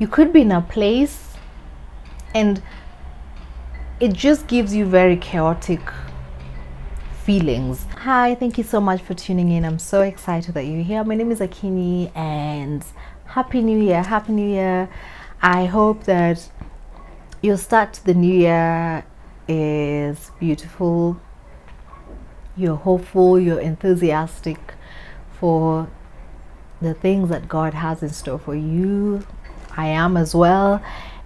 You could be in a place and it just gives you very chaotic feelings. Hi, thank you so much for tuning in. I'm so excited that you're here. My name is Akinyi and Happy New Year. Happy New Year. I hope that your start to the new year is beautiful. You're hopeful, you're enthusiastic for the things that God has in store for you. I am as well.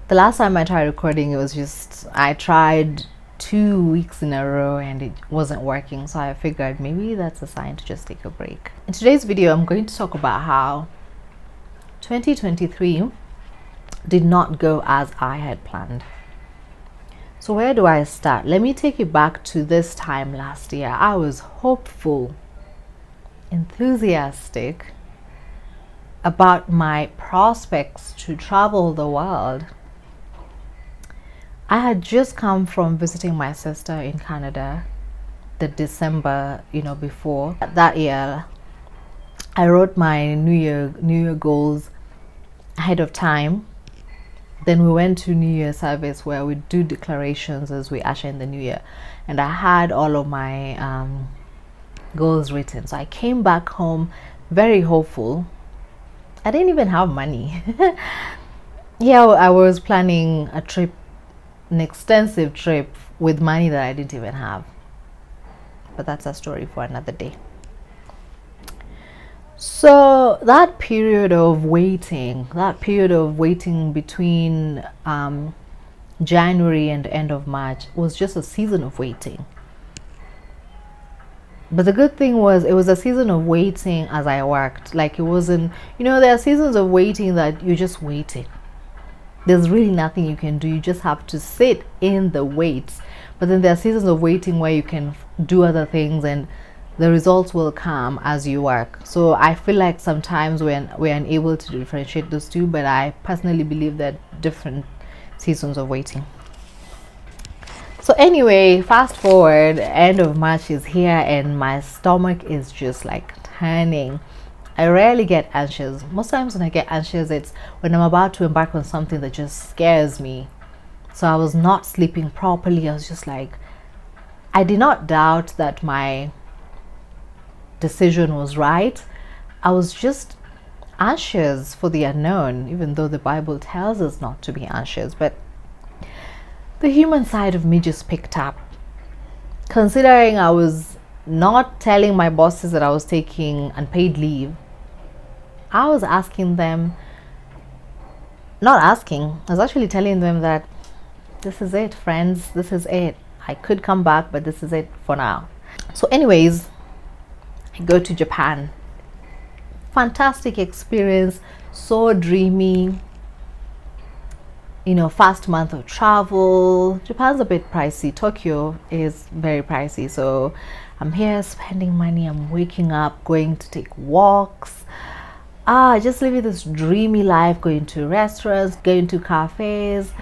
The last time I tried recording, it was just, I tried 2 weeks in a row and it wasn't working, so I figured maybe that's a sign to just take a break. In today's video, I'm going to talk about how 2023 did not go as I had planned. So where do I start? Let me take you back to this time last year. I was hopeful, enthusiastic about my prospects to travel the world. I had just come from visiting my sister in Canada the December, before. That year, I wrote my New Year goals ahead of time. Then we went to New Year service where we do declarations as we usher in the New Year. And I had all of my goals written. So I came back home very hopeful. I didn't even have money. Yeah, I was planning a trip, an extensive trip with money that I didn't even have. But that's a story for another day. So that period of waiting, between January and the end of March was just a season of waiting. But the good thing was it was a season of waiting as I worked. Like it wasn't, there are seasons of waiting that you're just waiting. There's really nothing you can do. You just have to sit in the wait. But then there are seasons of waiting where you can do other things and the results will come as you work. So I feel like sometimes we're unable to differentiate those two, but I personally believe that different seasons of waiting. So anyway, fast forward, end of March is here and my stomach is just like turning. I rarely get anxious. Most times when I get anxious, it's when I'm about to embark on something that just scares me. So I was not sleeping properly. I was just like, I did not doubt that my decision was right. I was just anxious for the unknown, even though the Bible tells us not to be anxious, but the human side of me just picked up. Considering I was not telling my bosses that I was taking unpaid leave, I was asking them, I was actually telling them that this is it, friends, this is it. I could come back, but this is it for now. So anyways, I go to Japan. Fantastic experience, so dreamy. First month of travel. Japan's a bit pricey. Tokyo is very pricey. So I'm here spending money. I'm waking up, going to take walks. Just living this dreamy life, going to restaurants, going to cafes,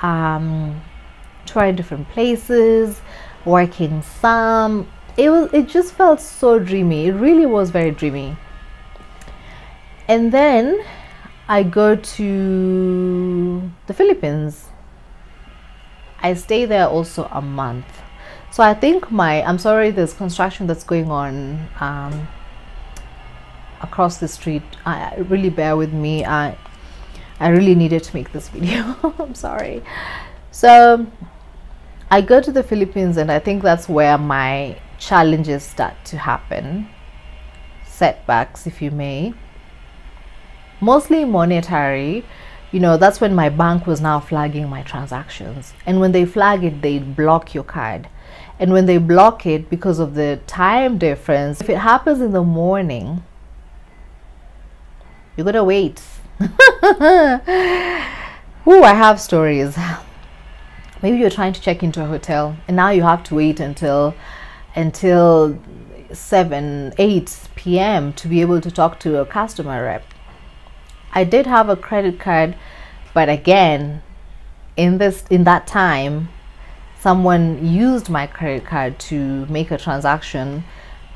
trying different places, working some. It just felt so dreamy. It really was very dreamy. And then I go to the Philippines. I stay there also a month. So I think I'm sorry, there's construction that's going on across the street. Really bear with me. I really needed to make this video. I'm sorry. So I go to the Philippines and I think that's where my challenges start to happen, setbacks if you may, mostly monetary. That's when my bank was now flagging my transactions, and when they flag it, they block your card. And when they block it, because of the time difference, if it happens in the morning, you gotta wait. Ooh, I have stories. Maybe you're trying to check into a hotel and now you have to wait until 7-8 p.m. to be able to talk to a customer rep. I did have a credit card, but again, in that time, someone used my credit card to make a transaction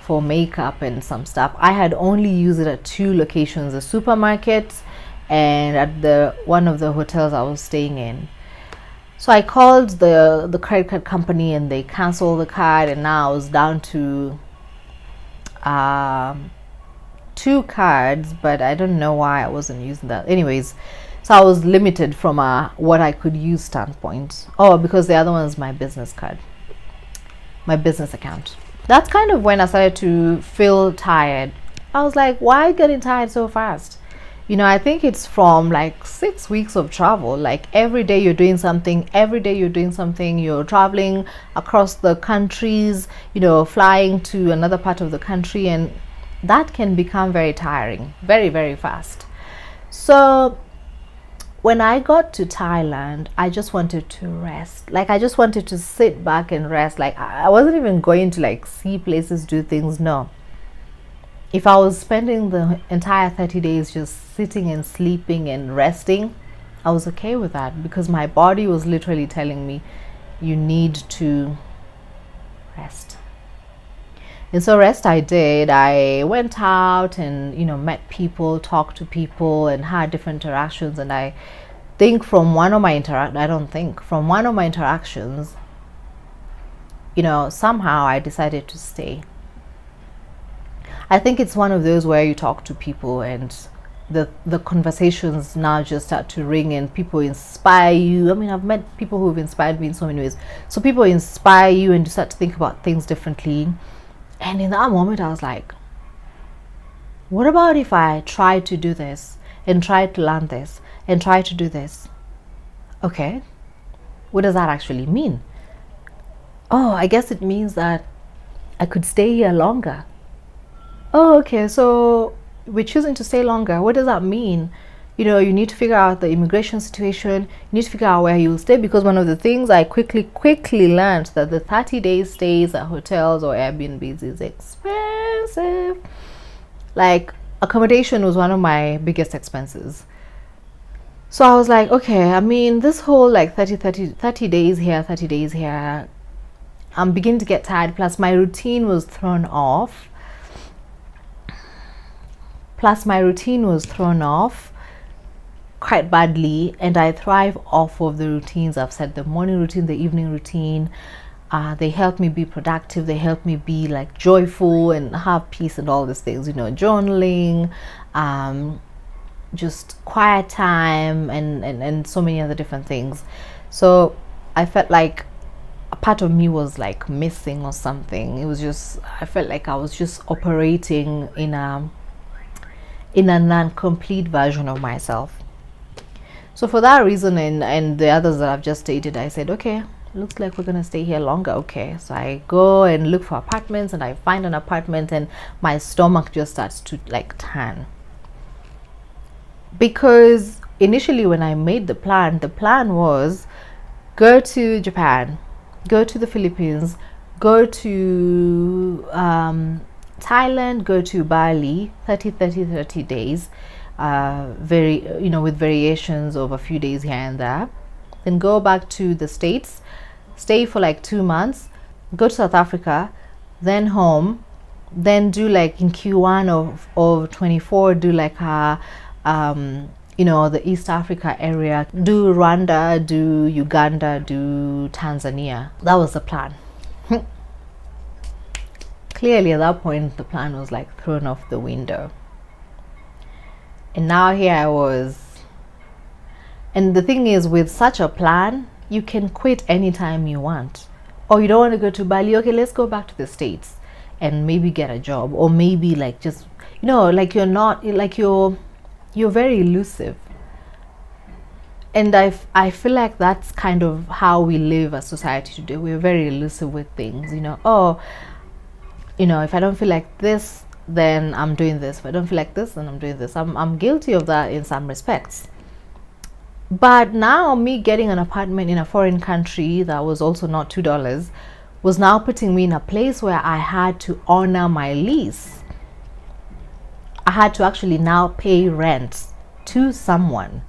for makeup and some stuff. I had only used it at 2 locations, a supermarket and at the one of the hotels I was staying in. So I called the credit card company and they canceled the card, and now I was down to two cards, but I don't know why I wasn't using that. Anyways, so I was limited from a what I could use standpoint. Oh, because the other one is my business card, my business account. That's kind of when I started to feel tired. I was like, why are you getting tired so fast? You know, I think it's from like 6 weeks of travel. Like every day you're doing something, every day you're doing something, you're traveling across the countries, you know, flying to another part of the country, and that can become very tiring, very, very fast. So when I got to Thailand, I just wanted to rest. Like I just wanted to sit back and rest. Like I wasn't even going to like see places, do things, no. If I was spending the entire 30 days just sitting and sleeping and resting, I was okay with that, because my body was literally telling me, you need to rest. And so rest I did. I went out and, you know, met people, talked to people, and had different interactions. And I think from one of my interactions, you know, somehow I decided to stay. I think it's one of those where you talk to people and the conversations now just start to ring, and people inspire you. I mean, I've met people who've inspired me in so many ways. So people inspire you and you start to think about things differently. And in that moment, I was like, what about if I try to do this and try to learn this and try to do this? Okay, what does that actually mean? Oh, I guess it means that I could stay here longer. Oh, okay, so we're choosing to stay longer. What does that mean? You know, you need to figure out the immigration situation. You need to figure out where you'll stay, because one of the things I quickly learned that the 30-day stays at hotels or Airbnbs is expensive. Like accommodation was one of my biggest expenses. So I was like, okay, I mean, this whole like 30 days here, 30 days here, I'm beginning to get tired. Plus my routine was thrown off. Quite badly, and I thrive off of the routines. I've said the morning routine, the evening routine. They help me be productive. They help me be like joyful and have peace and all these things, you know, journaling, just quiet time, and so many other different things. So I felt like a part of me was like missing or something. It was just, I felt like I was just operating in a non-complete version of myself. So for that reason and the others that I've just stated, I said, okay, looks like we're gonna stay here longer. Okay, so I go and look for apartments, and I find an apartment, and my stomach just starts to like turn, because initially when I made the plan was go to Japan, go to the Philippines, go to Thailand, go to Bali, 30 days, very, you know, with variations of a few days here and there, then go back to the States, stay for like 2 months, go to South Africa, then home, then do like in Q1 of 24, do like a you know, the East Africa area, do Rwanda, do Uganda, do Tanzania. That was the plan. Clearly at that point the plan was like thrown off the window, and now here I was. And the thing is, with such a plan you can quit anytime you want. Or you don't want to go to Bali, okay, let's go back to the States and maybe get a job, or maybe like just, you know, like you're not like you're very elusive. And I feel like that's kind of how we live as society today. We're very elusive with things, you know. Oh, you know, if I don't feel like this, then I'm doing this. If I don't feel like this, then I'm doing this. I'm guilty of that in some respects. But now me getting an apartment in a foreign country that was also not $2 was now putting me in a place where I had to honor my lease. I had to actually now pay rent to someone.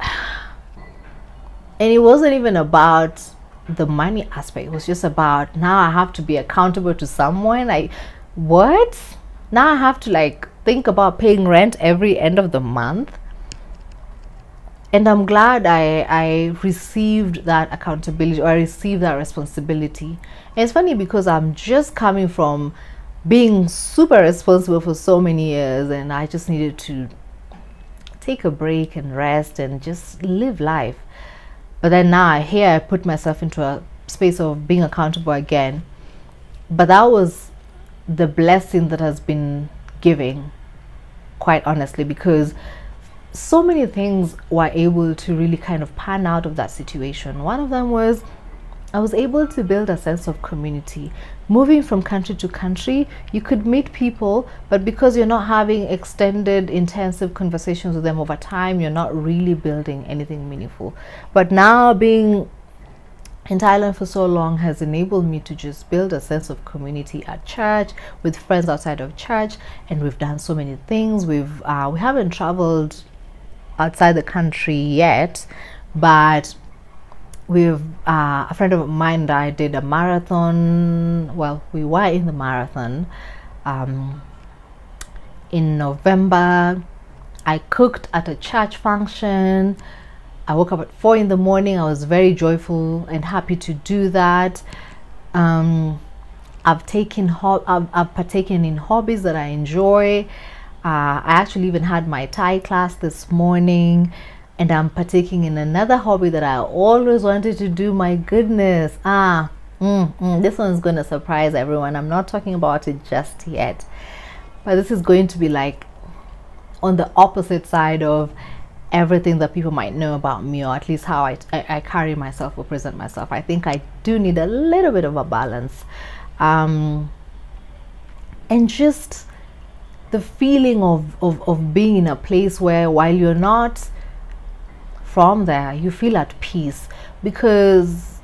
And it wasn't even about the money aspect. It was just about, now I have to be accountable to someone. Like, what? Now I have to like think about paying rent every end of the month. And I'm glad I received that accountability, or I received that responsibility. And it's funny because I'm just coming from being super responsible for so many years, and I just needed to take a break and rest and just live life. But then now here I put myself into a space of being accountable again. But that was the blessing that has been giving, quite honestly, because so many things were able to really kind of pan out of that situation. One of them was I was able to build a sense of community. Moving from country to country, you could meet people, but because you're not having extended, intensive conversations with them over time, you're not really building anything meaningful. But now being in Thailand for so long has enabled me to just build a sense of community at church, with friends outside of church, and we've done so many things. We haven't traveled outside the country yet, but we've a friend of mine and I did a marathon. Well, we were in the marathon in November. I cooked at a church function. I woke up at 4 in the morning. I was very joyful and happy to do that. I've partaken in hobbies that I enjoy. I actually even had my Thai class this morning, and I'm partaking in another hobby that I always wanted to do. My goodness, this one's going to surprise everyone. I'm not talking about it just yet, but this is going to be like on the opposite side of everything that people might know about me, or at least how I carry myself or present myself. I think I do need a little bit of a balance, and just the feeling of being in a place where, while you're not from there, you feel at peace, because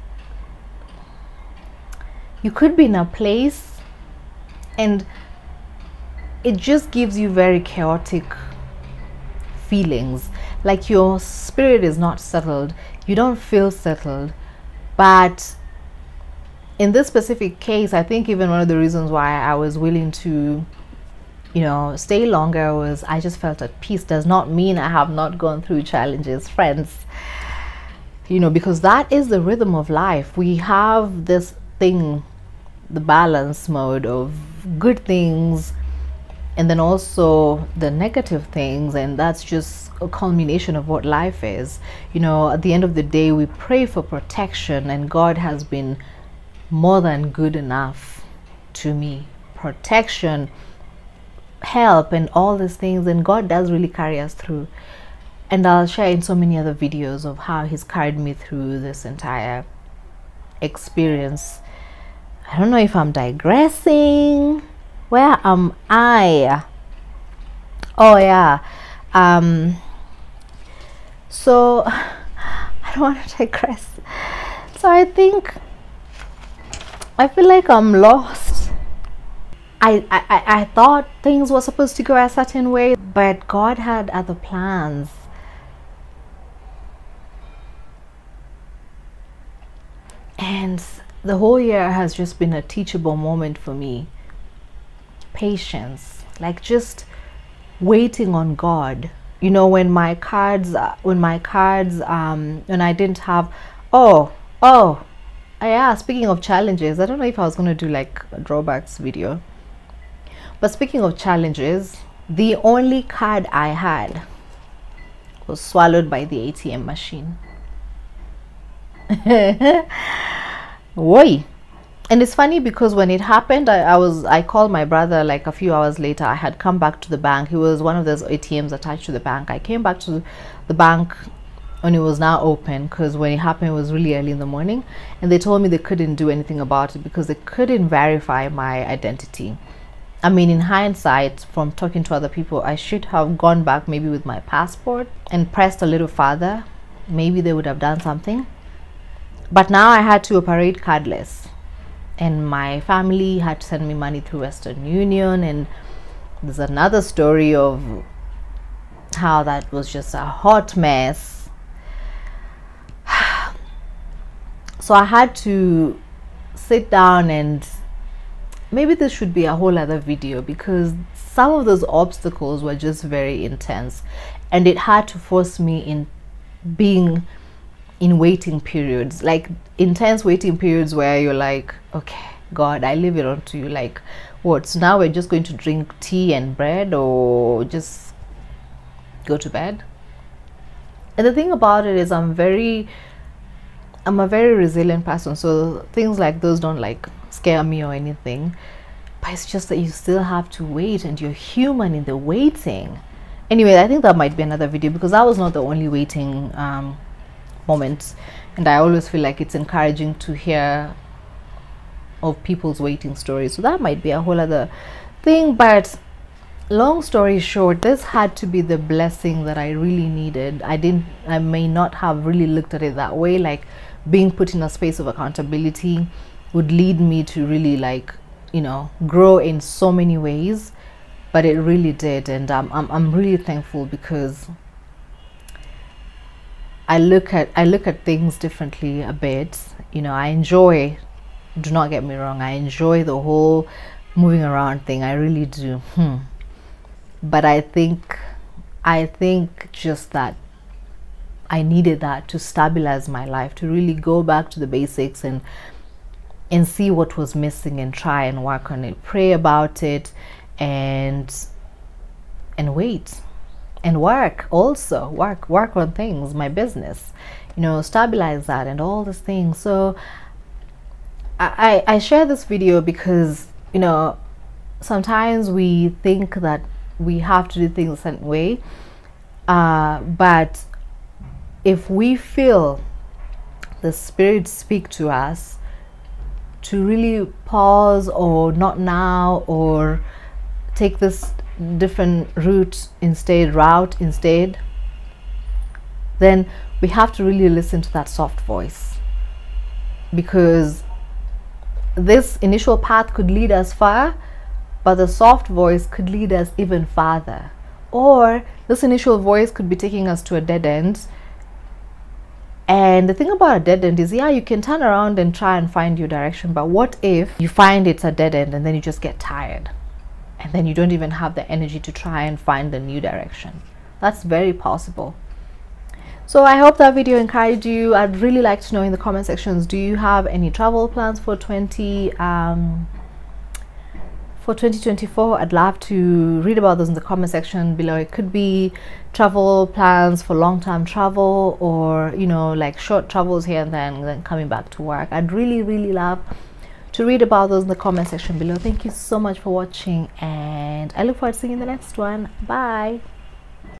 you could be in a place and it just gives you very chaotic feelings, like your spirit is not settled, you don't feel settled. But in this specific case, I think even one of the reasons why I was willing to, you know, stay longer was I just felt at peace. Does not mean I have not gone through challenges, friends, you know, because that is the rhythm of life. We have this thing, the balance mode of good things, and then also the negative things, and that's just a culmination of what life is. You know, at the end of the day, we pray for protection, and God has been more than good enough to me. Protection, help, and all these things, and God does really carry us through. And I'll share in so many other videos of how He's carried me through this entire experience. I don't know if I'm digressing. Where am I? Oh yeah, so I don't want to digress. So I think I feel like I'm lost. I thought things were supposed to go a certain way, but God had other plans. And the whole year has just been a teachable moment for me. Patience, like just waiting on God. You know, when I didn't have, yeah, speaking of challenges, I don't know if I was going to do like a drawbacks video, but speaking of challenges, the only card I had was swallowed by the ATM machine. Why? And it's funny because when it happened, I called my brother like a few hours later. I had come back to the bank. He was one of those ATMs attached to the bank. I came back to the bank and it was now open, because when it happened it was really early in the morning, and they told me they couldn't do anything about it because they couldn't verify my identity. I mean, in hindsight, from talking to other people, I should have gone back maybe with my passport and pressed a little farther. Maybe they would have done something. But now I had to operate cardless. And my family had to send me money through Western Union, and there's another story of how that was just a hot mess. So I had to sit down, and maybe this should be a whole other video, because some of those obstacles were just very intense, and it had to force me in being in waiting periods, like intense waiting periods where you're like, okay, God, I leave it on to you. Like, what? So now we're just going to drink tea and bread or just go to bed? And the thing about it is I'm a very resilient person, so things like those don't like scare me or anything, but it's just that you still have to wait, and you're human in the waiting. Anyway, I think that might be another video, because that was not the only waiting moments, and I always feel like it's encouraging to hear of people's waiting stories, so that might be a whole other thing. But long story short, this had to be the blessing that I really needed. I may not have really looked at it that way, like being put in a space of accountability would lead me to really, like, you know, grow in so many ways, but it really did. And I'm really thankful, because I look at things differently a bit. You know, I enjoy, do not get me wrong, I enjoy the whole moving around thing, I really do. But I think just that I needed that to stabilize my life, to really go back to the basics and see what was missing and try and work on it, pray about it, and wait and work, also work on things, my business, you know, stabilize that and all these things. So I share this video because, you know, sometimes we think that we have to do things a certain way, but if we feel the Spirit speak to us to really pause, or not now, or take this different route instead, then we have to really listen to that soft voice, because this initial path could lead us far, but the soft voice could lead us even farther, or this initial voice could be taking us to a dead end. And the thing about a dead end is, yeah, you can turn around and try and find your direction, but what if you find it's a dead end and then you just get tired, and then you don't even have the energy to try and find a new direction? That's very possible. So I hope that video encouraged you. I'd really like to know in the comment sections, do you have any travel plans for 2024? I'd love to read about those in the comment section below. It could be travel plans for long-term travel, or, you know, like short travels here and then coming back to work. I'd really, really love to read about those in the comment section below. Thank you so much for watching, and I look forward to seeing you in the next one. Bye.